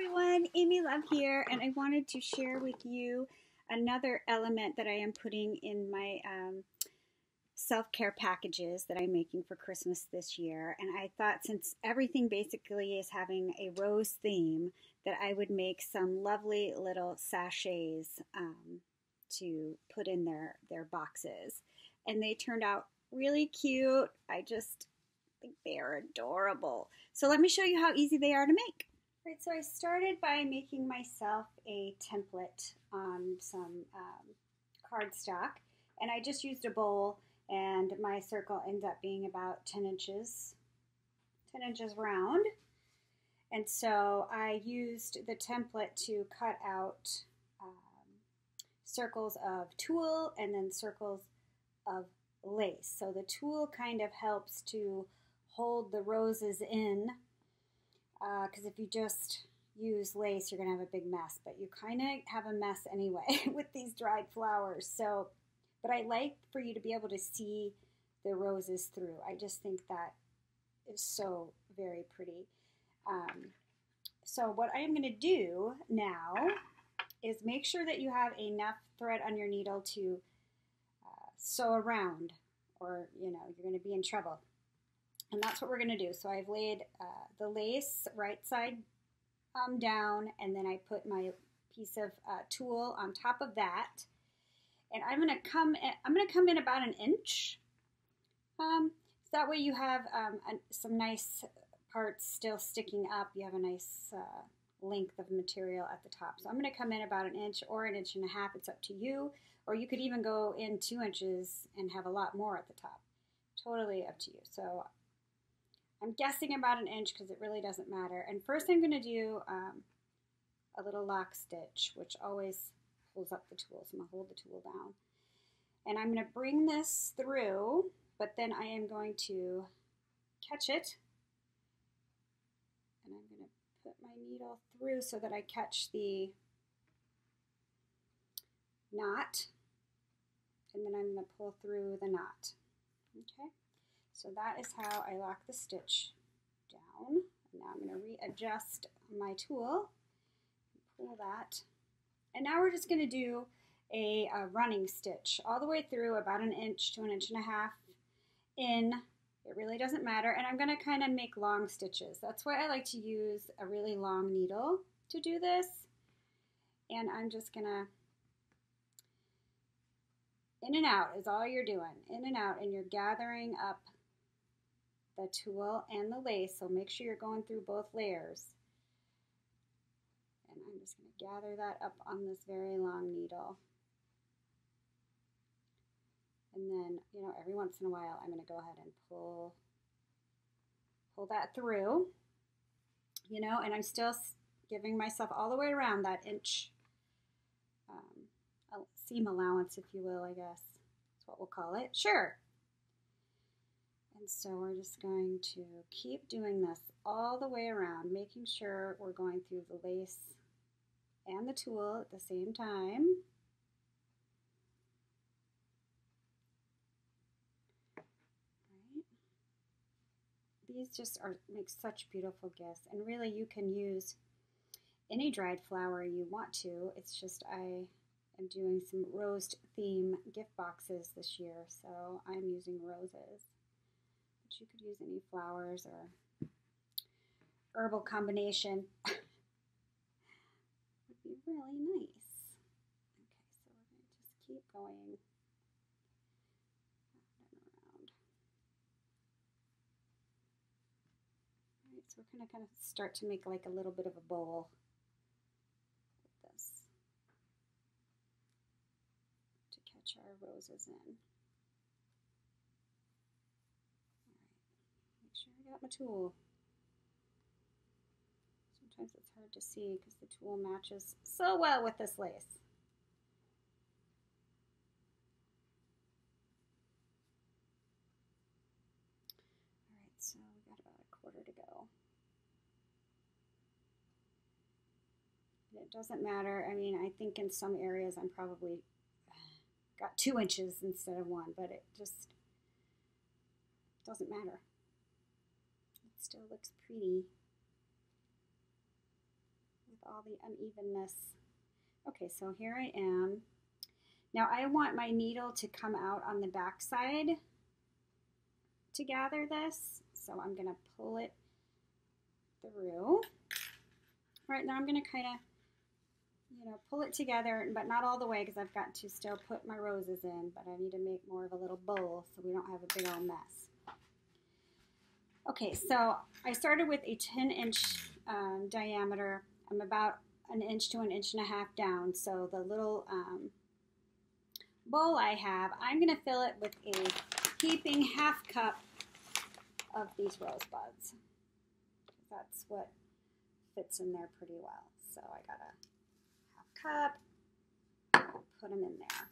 everyone, Amy Love here, and I wanted to share with you another element that I am putting in my self-care packages that I'm making for Christmas this year. And I thought, since everything basically is having a rose theme, that I would make some lovely little sachets to put in their boxes. And they turned out really cute. I just think they are adorable. So let me show you how easy they are to make. All right, so I started by making myself a template on some cardstock, and I just used a bowl, and my circle ends up being about 10 inches round. And so I used the template to cut out circles of tulle and then circles of lace. So the tulle kind of helps to hold the roses in, because if you just use lace, you're going to have a big mess, but you kind of have a mess anyway with these dried flowers. So, but I like for you to be able to see the roses through. I just think that is so very pretty. So what I am going to do now is make sure that you have enough thread on your needle to sew around, or you know, you're going to be in trouble. And that's what we're going to do. So I've laid the lace right side down, and then I put my piece of tulle on top of that. And I'm going to come in about an inch. So that way you have some nice parts still sticking up. You have a nice length of material at the top. So I'm going to come in about an inch or an inch and a half. It's up to you. Or you could even go in 2 inches and have a lot more at the top. Totally up to you. So I'm guessing about an inch because it really doesn't matter. And first I'm going to do a little lock stitch, which always holds up the tulle. So I'm going to hold the tulle down. And I'm going to bring this through, but then I am going to catch it. And I'm going to put my needle through so that I catch the knot. And then I'm going to pull through the knot. Okay, so that is how I lock the stitch down. Now I'm going to readjust my tulle, pull that, and now we're just going to do a running stitch all the way through, about an inch to an inch and a half in. It really doesn't matter, and I'm going to kind of make long stitches. That's why I like to use a really long needle to do this, and I'm just going to in and out is all you're doing, in and out, and you're gathering up the tulle and the lace, so make sure you're going through both layers. And I'm just going to gather that up on this very long needle. And then, you know, every once in a while, I'm going to go ahead and pull that through, you know, and I'm still giving myself all the way around that inch seam allowance, if you will, I guess. That's what we'll call it. Sure. And so we're just going to keep doing this all the way around, making sure we're going through the lace and the tulle at the same time. Right. These just make such beautiful gifts, and really you can use any dried flower you want to. It's just I'm doing some rose theme gift boxes this year, so I'm using roses. But you could use any flowers or herbal combination. Would be really nice. Okay, so we're going to just keep going around. All right, so we're going to kind of start to make like a little bit of a bowl. Our roses in. All right. Make sure I got my tulle. Sometimes it's hard to see because the tulle matches so well with this lace. All right, so we got about a quarter to go. And it doesn't matter. I mean, I think in some areas I'm probably got 2 inches instead of one, but it just doesn't matter. It still looks pretty with all the unevenness. Okay, so here I am. Now I want my needle to come out on the back side to gather this, so I'm going to pull it through. Right now I'm going to kind of, you know, pull it together, but not all the way because I've got to still put my roses in, but I need to make more of a little bowl so we don't have a big old mess. Okay, so I started with a 10-inch diameter. I'm about an inch to an inch and a half down, so the little bowl I have, I'm going to fill it with a heaping half cup of these rose buds. That's what fits in there pretty well. So I got a half cup, put them in there.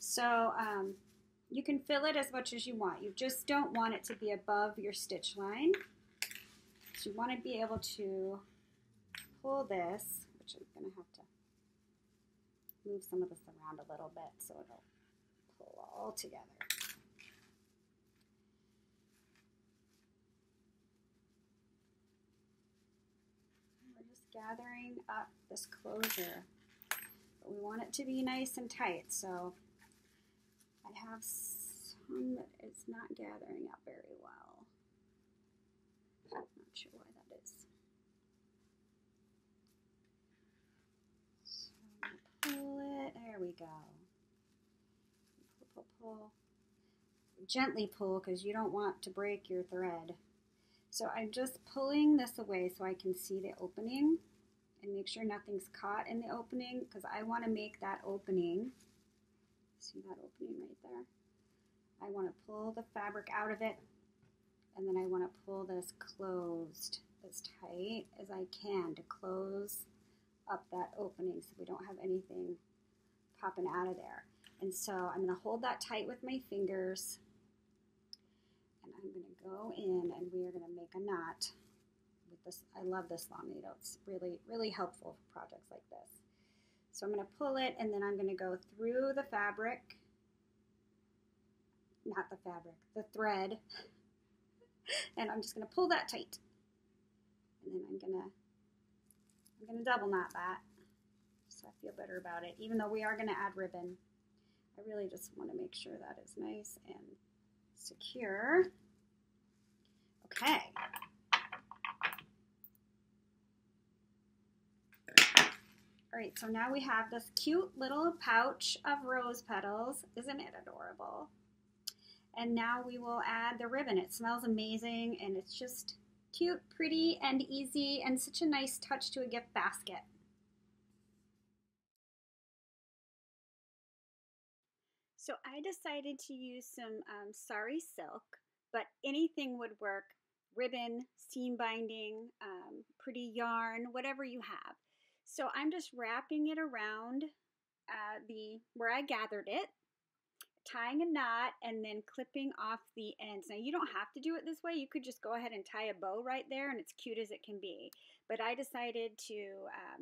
So you can fill it as much as you want. You just don't want it to be above your stitch line. So you want to be able to pull this, which I'm going to have to move some of this around a little bit so it'll pull all together. Gathering up this closure, but we want it to be nice and tight, so I have some that it's not gathering up very well. I'm not sure why that is. So I'm going to pull it, there we go. Pull, pull, pull. Gently pull because you don't want to break your thread. So I'm just pulling this away so I can see the opening and make sure nothing's caught in the opening because I want to make that opening. See that opening right there? I want to pull the fabric out of it and then I want to pull this closed as tight as I can to close up that opening so we don't have anything popping out of there. And so I'm going to hold that tight with my fingers. And I'm going to go in and we are going to make a knot with this. I love this long needle. It's really, really helpful for projects like this. So I'm going to pull it and then I'm going to go through the fabric. Not the fabric, the thread. And I'm just going to pull that tight. And then I'm going to double knot that. So I feel better about it. Even though we are going to add ribbon. I really just want to make sure that is nice and secure. Okay. All right, so now we have this cute little pouch of rose petals. Isn't it adorable? And now we will add the ribbon. It smells amazing and it's just cute, pretty, and easy, and such a nice touch to a gift basket. So I decided to use some sari silk, but anything would work. Ribbon, seam binding, pretty yarn, whatever you have. So I'm just wrapping it around where I gathered it, tying a knot, and then clipping off the ends. Now you don't have to do it this way. You could just go ahead and tie a bow right there, and it's cute as it can be. But I decided to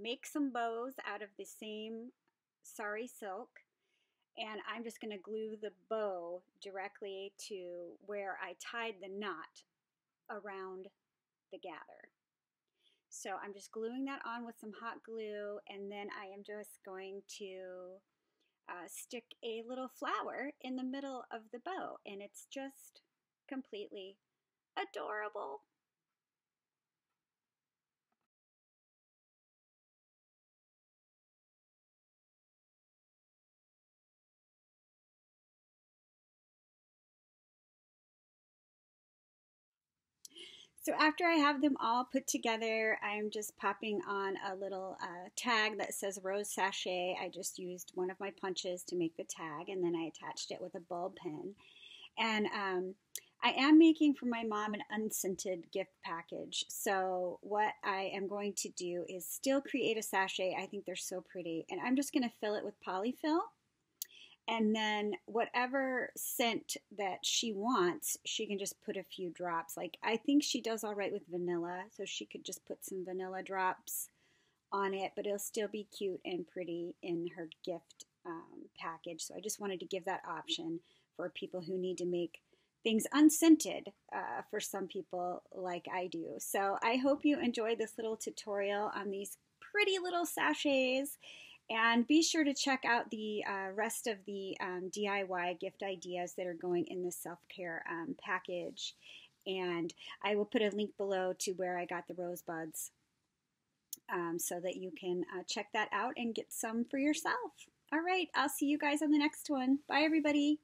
make some bows out of the same sari silk. And I'm just going to glue the bow directly to where I tied the knot around the gather. So I'm just gluing that on with some hot glue, and then I am just going to stick a little flower in the middle of the bow, and it's just completely adorable. So after I have them all put together, I'm just popping on a little tag that says Rose Sachet. I just used one of my punches to make the tag, and then I attached it with a bulb pin. And I am making for my mom an unscented gift package. So what I am going to do is still create a sachet. I think they're so pretty. And I'm just going to fill it with polyfill. And then whatever scent that she wants, she can just put a few drops. Like, I think she does all right with vanilla, so she could just put some vanilla drops on it, but it'll still be cute and pretty in her gift package. So I just wanted to give that option for people who need to make things unscented for some people like I do. So I hope you enjoyed this little tutorial on these pretty little sachets. And be sure to check out the rest of the DIY gift ideas that are going in this self-care package. And I will put a link below to where I got the rosebuds so that you can check that out and get some for yourself. All right, I'll see you guys on the next one. Bye, everybody.